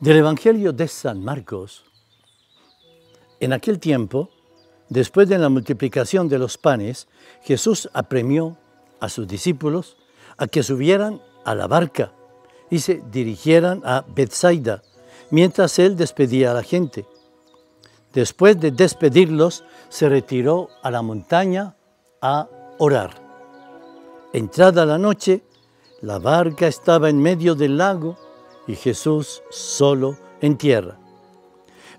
Del Evangelio de San Marcos. En aquel tiempo, después de la multiplicación de los panes, Jesús apremió a sus discípulos a que subieran a la barca y se dirigieran a Betsaida, mientras él despedía a la gente. Después de despedirlos, se retiró a la montaña a orar. Entrada la noche, la barca estaba en medio del lago y Jesús solo en tierra.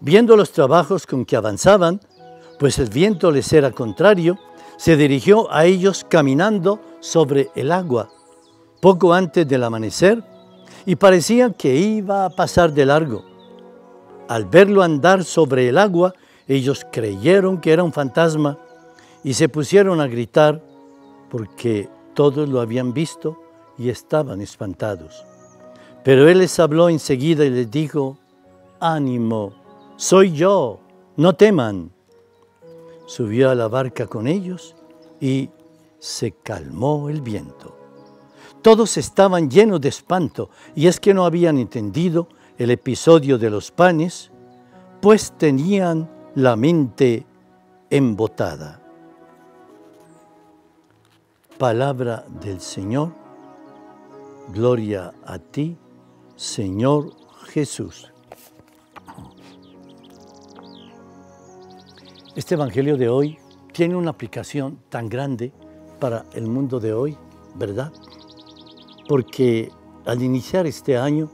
Viendo los trabajos con que avanzaban, pues el viento les era contrario, se dirigió a ellos caminando sobre el agua, poco antes del amanecer, y parecía que iba a pasar de largo. Al verlo andar sobre el agua, ellos creyeron que era un fantasma y se pusieron a gritar porque todos lo habían visto y estaban espantados. Pero él les habló enseguida y les dijo: «Ánimo, soy yo, no teman». Subió a la barca con ellos y se calmó el viento. Todos estaban llenos de espanto, y es que no habían entendido el episodio de los panes, pues tenían la mente embotada. Palabra del Señor. Gloria a ti, Señor Jesús. Este Evangelio de hoy tiene una aplicación tan grande para el mundo de hoy, ¿verdad? Porque al iniciar este año,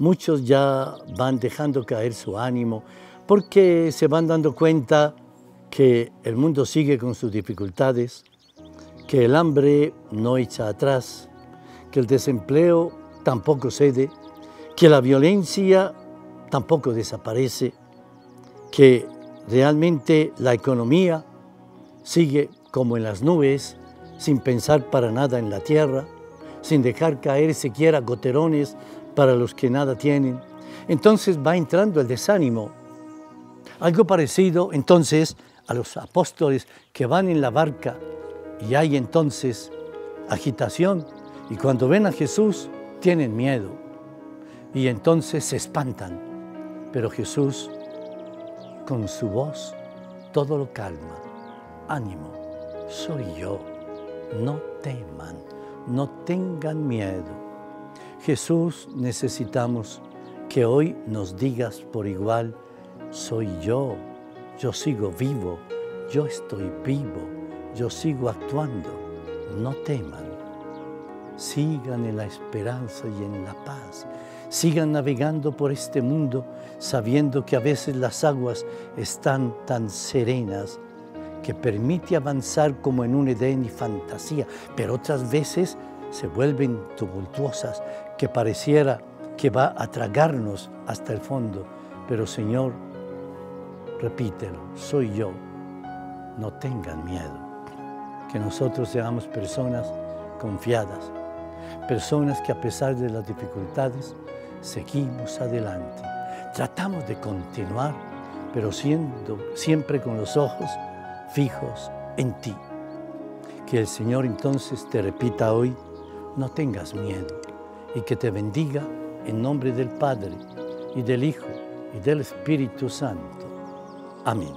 muchos ya van dejando caer su ánimo, porque se van dando cuenta que el mundo sigue con sus dificultades, que el hambre no echa atrás, que el desempleo tampoco cede, que la violencia tampoco desaparece, que realmente la economía sigue como en las nubes, sin pensar para nada en la tierra, sin dejar caer siquiera goterones para los que nada tienen. Entonces va entrando el desánimo. Algo parecido entonces a los apóstoles que van en la barca y hay entonces agitación, y cuando ven a Jesús tienen miedo y entonces se espantan. Pero Jesús, con su voz, todo lo calma. Ánimo, soy yo, no teman, no tengan miedo. Jesús, necesitamos que hoy nos digas por igual: soy yo sigo vivo, yo estoy vivo, yo sigo actuando, no teman. Sigan en la esperanza y en la paz. Sigan navegando por este mundo sabiendo que a veces las aguas están tan serenas que permite avanzar como en un Edén y fantasía, pero otras veces se vuelven tumultuosas, que pareciera que va a tragarnos hasta el fondo. Pero Señor, repítelo: soy yo, no tengan miedo. Que nosotros seamos personas confiadas, personas que a pesar de las dificultades seguimos adelante. Tratamos de continuar, pero siempre con los ojos fijos en ti. Que el Señor entonces te repita hoy: no tengas miedo, y que te bendiga en nombre del Padre, y del Hijo, y del Espíritu Santo. Amén.